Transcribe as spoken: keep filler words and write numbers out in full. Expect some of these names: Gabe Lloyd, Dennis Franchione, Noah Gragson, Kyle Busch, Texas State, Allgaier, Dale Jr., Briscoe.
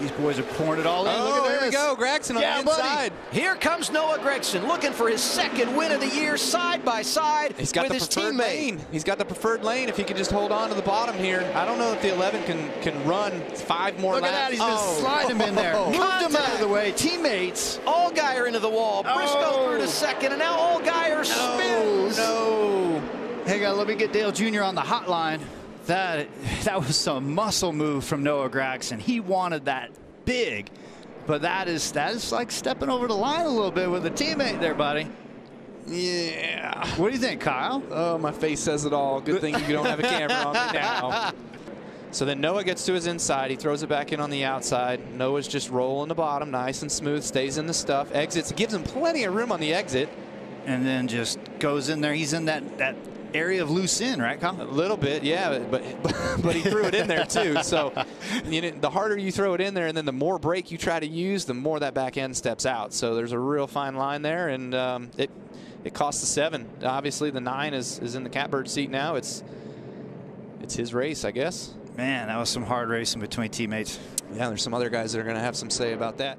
These boys are pouring it all in. Oh, look at there we go. Gragson on yeah, the inside. Buddy. Here comes Noah Gragson looking for his second win of the year, side by side He's got with the his teammate. Lane. He's got the preferred lane if he can just hold on to the bottom here. I don't know if the eleven can can run five more laps. Look at that. He's going to oh. slide him in there. Moved Contact. him out of the way. Teammates. Allgaier into the wall. Briscoe oh. through to second, and now Allgaier no. spins. No. Hang on. Let me get Dale Junior on the hotline. That, that was some muscle move from Noah Gragson. He wanted that big, but that is, that is like stepping over the line a little bit with a teammate there, buddy. Yeah. What do you think, Kyle? Oh, my face says it all. Good thing you don't have a camera on me now. So then Noah gets to his inside. He throws it back in on the outside. Noah's just rolling the bottom, nice and smooth, stays in the stuff, exits. It gives him plenty of room on the exit. And then just goes in there. He's in that... that area of loose end, right, Kyle? A little bit, yeah, but but, but he threw it in there too. So you know, the harder you throw it in there, and then the more brake you try to use, the more that back end steps out. So there's a real fine line there, and um, it it costs the seven. Obviously, the nine is is in the catbird seat now. It's it's his race, I guess. Man, that was some hard racing between teammates. Yeah, there's some other guys that are going to have some say about that.